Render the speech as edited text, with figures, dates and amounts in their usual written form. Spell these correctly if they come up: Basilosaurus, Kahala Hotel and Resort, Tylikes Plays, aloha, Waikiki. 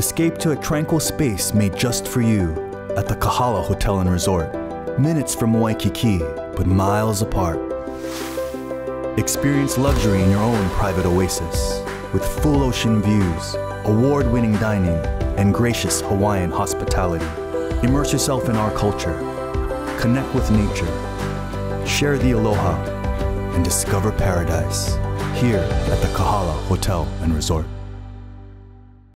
Escape to a tranquil space made just for you at the Kahala Hotel and Resort. Minutes from Waikiki, but miles apart. Experience luxury in your own private oasis with full ocean views, award-winning dining, and gracious Hawaiian hospitality. Immerse yourself in our culture, connect with nature, share the aloha, and discover paradise here at the Kahala Hotel and Resort.